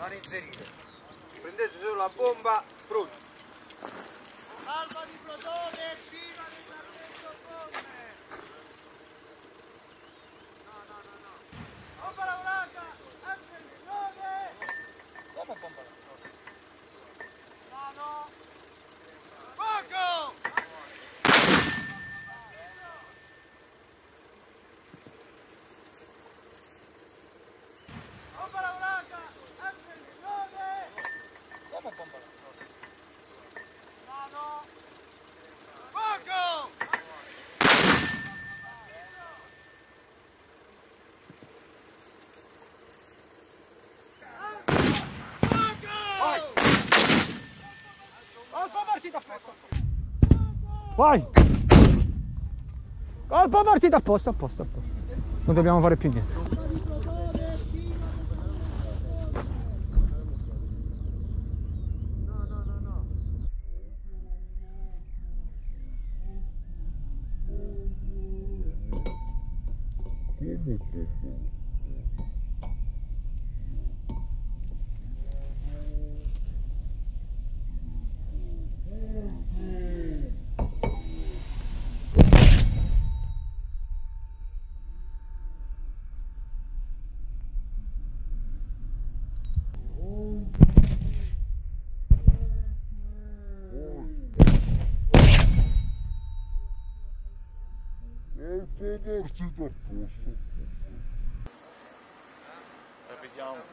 Non inserire, prendete solo la bomba pronta. Alba di plotone, viva del Sarmento Fomme! No. Bomba lavorata, attenzione! Come bomba lavorata? No. Fuoco! Bomba lavorata! Vai! Colpa partita a posto. Non dobbiamo fare più niente. No.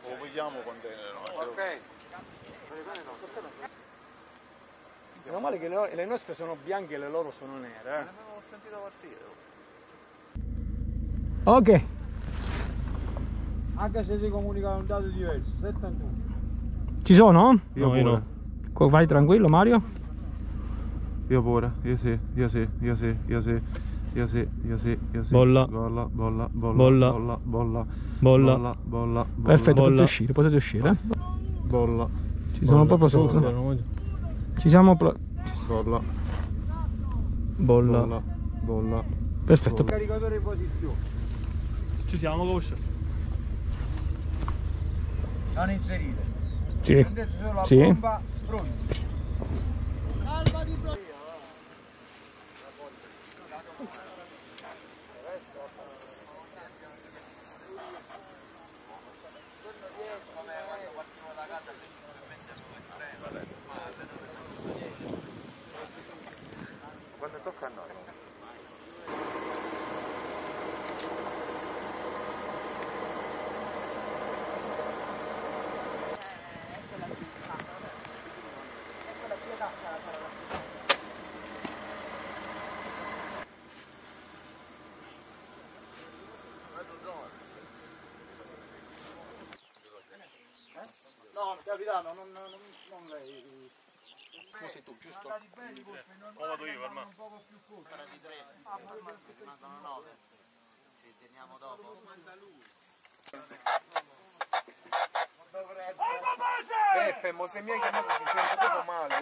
Lo vediamo quando è noi. Ok. Meno male che le nostre sono bianche e le loro sono nere. Non avevo sentito partire. Ok. Anche se si comunica un dato diverso, 71. Ci sono? Io no. Vai tranquillo Mario. Io sì. Bolla. Perfetto, potete uscire. Bolla. Ci sono proprio sotto. Ci siamo. Bolla. Bolla. Perfetto. Caricatore in posizione. Ci siamo, coach. Non inserire. Sì. Prendete solo la bomba pronta. Salva di pronto. Quando tocca a noi no, capitano, non lei. Ma sei tu, giusto? Come vado io, ormai? Un poco più corto. Era di 3. Mancano 9. Ci teniamo dopo. Peppe, mo se mi hai chiamato ti sento proprio male.